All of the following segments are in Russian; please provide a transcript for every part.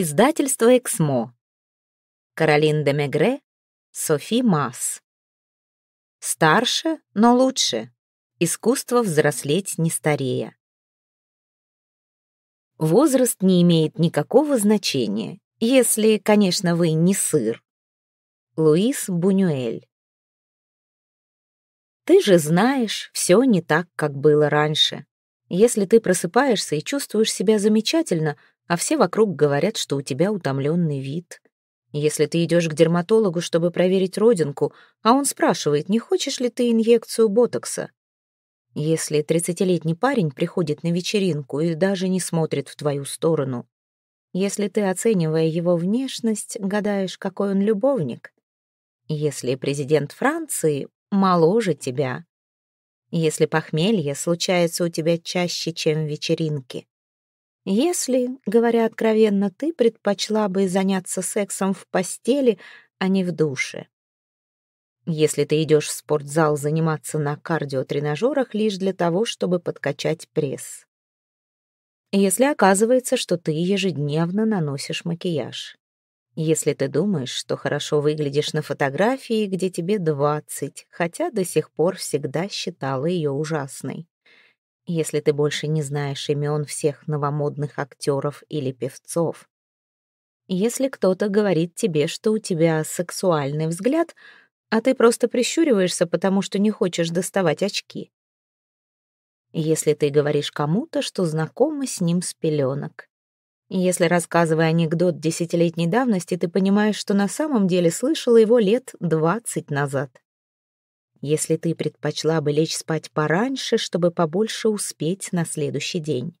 Издательство «Эксмо». Каролин де Мегре, Софи Мас. «Старше, но лучше. Искусство взрослеть не старея». Возраст не имеет никакого значения, если, конечно, вы не сыр. Луис Бунюэль. Ты же знаешь, все не так, как было раньше. Если ты просыпаешься и чувствуешь себя замечательно, а все вокруг говорят, что у тебя утомленный вид. Если ты идешь к дерматологу, чтобы проверить родинку, а он спрашивает, не хочешь ли ты инъекцию ботокса. Если 30-летний парень приходит на вечеринку и даже не смотрит в твою сторону. Если ты, оценивая его внешность, гадаешь, какой он любовник. Если президент Франции моложе тебя. Если похмелье случается у тебя чаще, чем вечеринки. Если, говоря откровенно, ты предпочла бы заняться сексом в постели, а не в душе. Если ты идешь в спортзал заниматься на кардиотренажерах лишь для того, чтобы подкачать пресс. Если оказывается, что ты ежедневно наносишь макияж. Если ты думаешь, что хорошо выглядишь на фотографии, где тебе 20, хотя до сих пор всегда считала ее ужасной. Если ты больше не знаешь имен всех новомодных актеров или певцов. Если кто-то говорит тебе, что у тебя сексуальный взгляд, а ты просто прищуриваешься, потому что не хочешь доставать очки. Если ты говоришь кому-то, что знакома с ним с пеленок. Если, рассказывая анекдот 10-летней давности, ты понимаешь, что на самом деле слышала его лет 20 назад. Если ты предпочла бы лечь спать пораньше, чтобы побольше успеть на следующий день.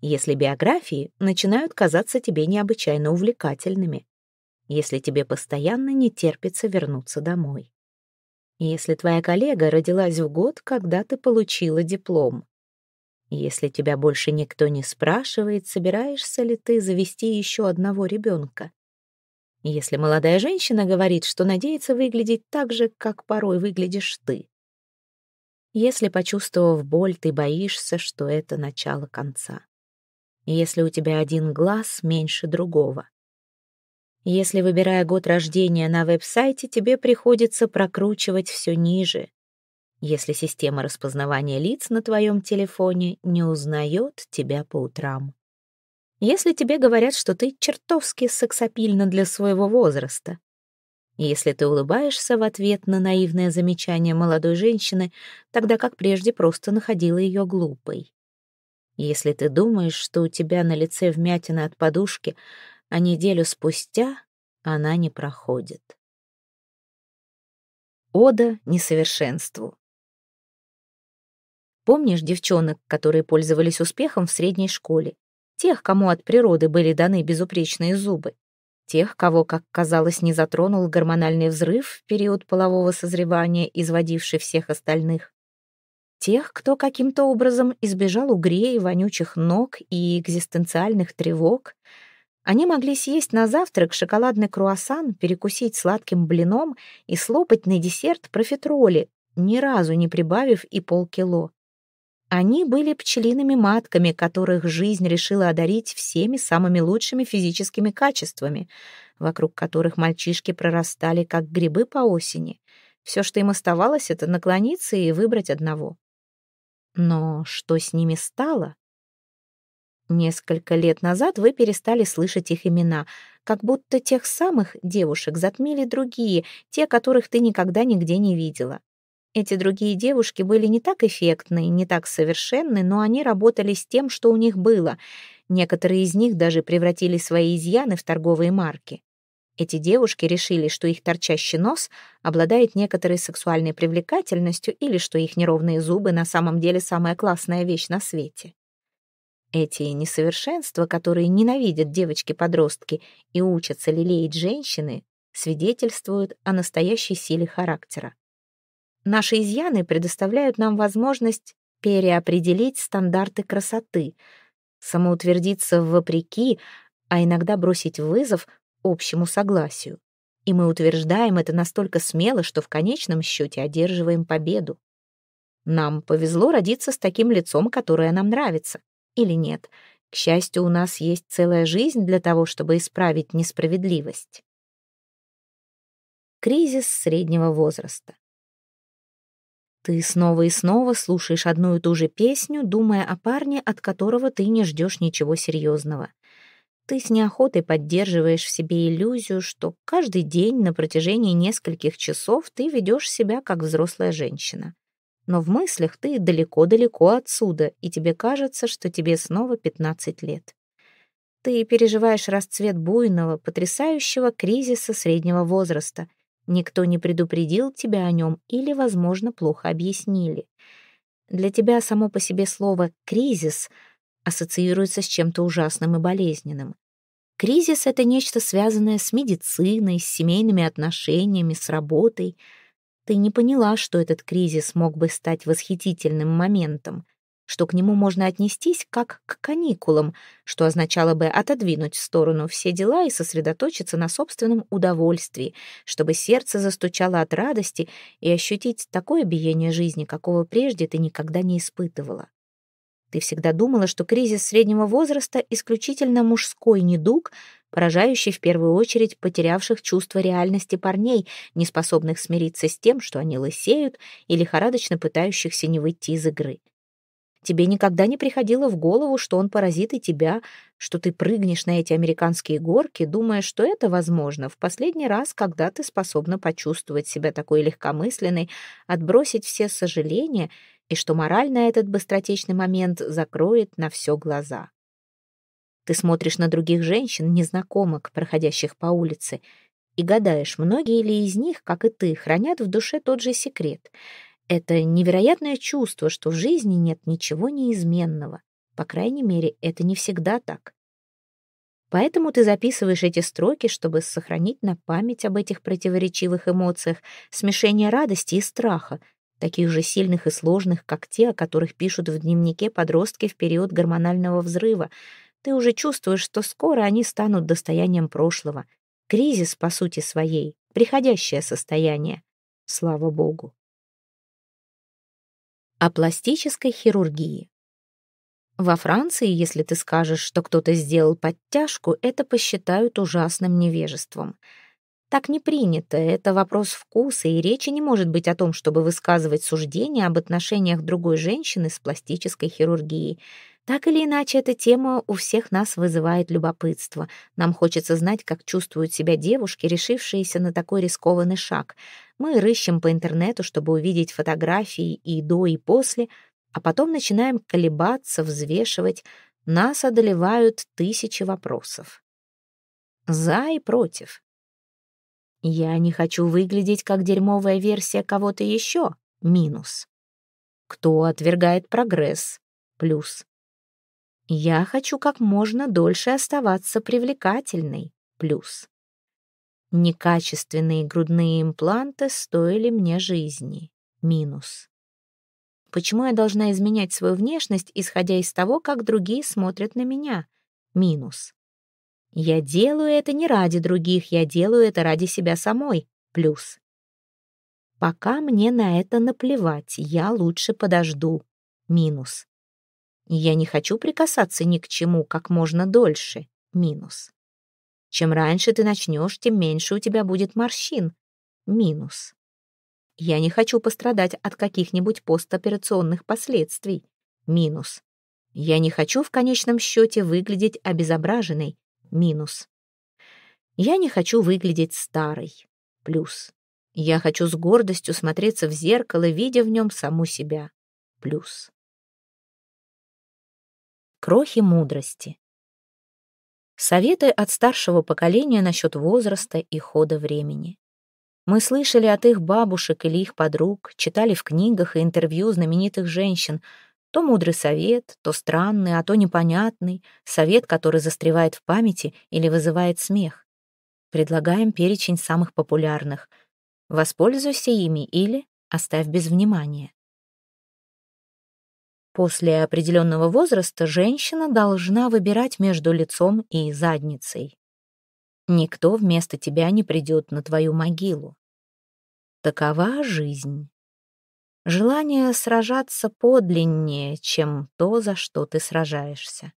Если биографии начинают казаться тебе необычайно увлекательными. Если тебе постоянно не терпится вернуться домой. Если твоя коллега родилась в год, когда ты получила диплом. Если тебя больше никто не спрашивает, собираешься ли ты завести еще одного ребенка. Если молодая женщина говорит, что надеется выглядеть так же, как порой выглядишь ты. Если, почувствовав боль, ты боишься, что это начало конца. Если у тебя один глаз меньше другого. Если, выбирая год рождения на веб-сайте, тебе приходится прокручивать все ниже. Если система распознавания лиц на твоем телефоне не узнает тебя по утрам. Если тебе говорят, что ты чертовски сексапильна для своего возраста. Если ты улыбаешься в ответ на наивное замечание молодой женщины, тогда как прежде просто находила ее глупой. Если ты думаешь, что у тебя на лице вмятина от подушки, а неделю спустя она не проходит. Ода несовершенству. Помнишь девчонок, которые пользовались успехом в средней школе? Тех, кому от природы были даны безупречные зубы. Тех, кого, как казалось, не затронул гормональный взрыв в период полового созревания, изводивший всех остальных. Тех, кто каким-то образом избежал угрей, вонючих ног и экзистенциальных тревог. Они могли съесть на завтрак шоколадный круассан, перекусить сладким блином и слопать на десерт профитроли, ни разу не прибавив и полкило. Они были пчелиными матками, которых жизнь решила одарить всеми самыми лучшими физическими качествами, вокруг которых мальчишки прорастали, как грибы по осени. Все, что им оставалось, это наклониться и выбрать одного. Но что с ними стало? Несколько лет назад вы перестали слышать их имена, как будто тех самых девушек затмили другие, те, которых ты никогда нигде не видела. Эти другие девушки были не так эффектны, не так совершенны, но они работали с тем, что у них было. Некоторые из них даже превратили свои изъяны в торговые марки. Эти девушки решили, что их торчащий нос обладает некоторой сексуальной привлекательностью или что их неровные зубы на самом деле самая классная вещь на свете. Эти несовершенства, которые ненавидят девочки-подростки и учатся лелеять женщины, свидетельствуют о настоящей силе характера. Наши изъяны предоставляют нам возможность переопределить стандарты красоты, самоутвердиться вопреки, а иногда бросить вызов общему согласию. И мы утверждаем это настолько смело, что в конечном счете одерживаем победу. Нам повезло родиться с таким лицом, которое нам нравится. Или нет. К счастью, у нас есть целая жизнь для того, чтобы исправить несправедливость. Кризис среднего возраста. Ты снова и снова слушаешь одну и ту же песню, думая о парне, от которого ты не ждешь ничего серьезного. Ты с неохотой поддерживаешь в себе иллюзию, что каждый день на протяжении нескольких часов ты ведешь себя как взрослая женщина. Но в мыслях ты далеко-далеко отсюда, и тебе кажется, что тебе снова 15 лет. Ты переживаешь расцвет буйного, потрясающего кризиса среднего возраста. Никто не предупредил тебя о нем или, возможно, плохо объяснили. Для тебя само по себе слово «кризис» ассоциируется с чем-то ужасным и болезненным. Кризис — это нечто, связанное с медициной, с семейными отношениями, с работой. Ты не поняла, что этот кризис мог бы стать восхитительным моментом, что к нему можно отнестись как к каникулам, что означало бы отодвинуть в сторону все дела и сосредоточиться на собственном удовольствии, чтобы сердце застучало от радости и ощутить такое биение жизни, какого прежде ты никогда не испытывала. Ты всегда думала, что кризис среднего возраста — исключительно мужской недуг, поражающий в первую очередь потерявших чувство реальности парней, не способных смириться с тем, что они лысеют, и лихорадочно пытающихся не выйти из игры. Тебе никогда не приходило в голову, что он поразит и тебя, что ты прыгнешь на эти американские горки, думая, что это возможно в последний раз, когда ты способна почувствовать себя такой легкомысленной, отбросить все сожаления, и что морально этот быстротечный момент закроет на все глаза. Ты смотришь на других женщин, незнакомок, проходящих по улице, и гадаешь, многие ли из них, как и ты, хранят в душе тот же секрет. Это невероятное чувство, что в жизни нет ничего неизменного. По крайней мере, это не всегда так. Поэтому ты записываешь эти строки, чтобы сохранить на память об этих противоречивых эмоциях смешение радости и страха, таких же сильных и сложных, как те, о которых пишут в дневнике подростки в период гормонального взрыва. Ты уже чувствуешь, что скоро они станут достоянием прошлого. Кризис, по сути своей, приходящее состояние. Слава Богу. О пластической хирургии. Во Франции, если ты скажешь, что кто-то сделал подтяжку, это посчитают ужасным невежеством. Так не принято, это вопрос вкуса, и речи не может быть о том, чтобы высказывать суждения об отношениях другой женщины с пластической хирургией. Так или иначе, эта тема у всех нас вызывает любопытство. Нам хочется знать, как чувствуют себя девушки, решившиеся на такой рискованный шаг. Мы рыщем по интернету, чтобы увидеть фотографии и до, и после, а потом начинаем колебаться, взвешивать. Нас одолевают тысячи вопросов. За и против. «Я не хочу выглядеть как дерьмовая версия кого-то еще» — минус. «Кто отвергает прогресс» — плюс. «Я хочу как можно дольше оставаться привлекательной» — плюс. «Некачественные грудные импланты стоили мне жизни» — минус. «Почему я должна изменять свою внешность, исходя из того, как другие смотрят на меня» — минус. «Я делаю это не ради других, я делаю это ради себя самой» — плюс. «Пока мне на это наплевать, я лучше подожду» — минус. «Я не хочу прикасаться ни к чему как можно дольше» — минус. «Чем раньше ты начнешь, тем меньше у тебя будет морщин» — минус. «Я не хочу пострадать от каких-нибудь постоперационных последствий» — минус. «Я не хочу в конечном счете выглядеть обезображенной» минус. «Я не хочу выглядеть старой» плюс. «Я хочу с гордостью смотреться в зеркало, видя в нем саму себя» плюс. Крохи мудрости. Советы от старшего поколения насчет возраста и хода времени. Мы слышали от их бабушек или их подруг, читали в книгах и интервью знаменитых женщин. То мудрый совет, то странный, а то непонятный, совет, который застревает в памяти или вызывает смех. Предлагаем перечень самых популярных. Воспользуйся ими или оставь без внимания. После определенного возраста женщина должна выбирать между лицом и задницей. Никто вместо тебя не придет на твою могилу. Такова жизнь. Желание сражаться подлиннее, чем то, за что ты сражаешься.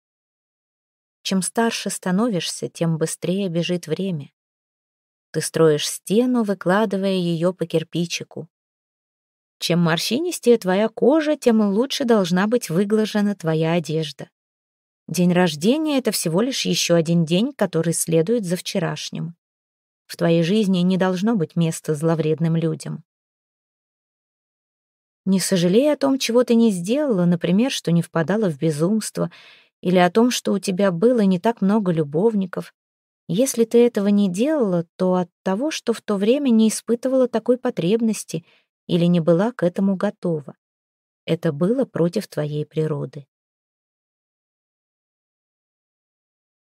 Чем старше становишься, тем быстрее бежит время. Ты строишь стену, выкладывая ее по кирпичику. Чем морщинистее твоя кожа, тем лучше должна быть выглажена твоя одежда. День рождения — это всего лишь еще один день, который следует за вчерашним. В твоей жизни не должно быть места зловредным людям. Не сожалей о том, чего ты не сделала, например, что не впадала в безумство, или о том, что у тебя было не так много любовников. Если ты этого не делала, то от того, что в то время не испытывала такой потребности или не была к этому готова. Это было против твоей природы.